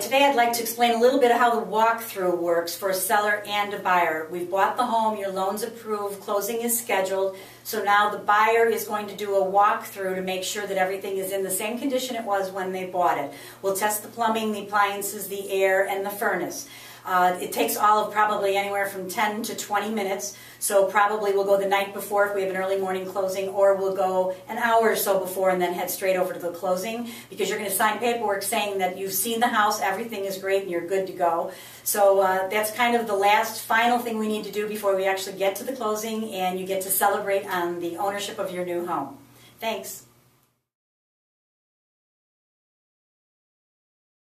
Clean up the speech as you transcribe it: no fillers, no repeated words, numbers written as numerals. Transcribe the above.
Today I'd like to explain a little bit of how the walkthrough works for a seller and a buyer. We've bought the home, your loan's approved, closing is scheduled, so now the buyer is going to do a walkthrough to make sure that everything is in the same condition it was when they bought it. We'll test the plumbing, the appliances, the air, and the furnace. It takes all of probably anywhere from 10 to 20 minutes, so probably we'll go the night before if we have an early morning closing, or we'll go an hour or so before and then head straight over to the closing, because you're going to sign paperwork saying that you've seen the house, everything is great, and you're good to go. So that's kind of the last final thing we need to do before we actually get to the closing and you get to celebrate on the ownership of your new home. Thanks.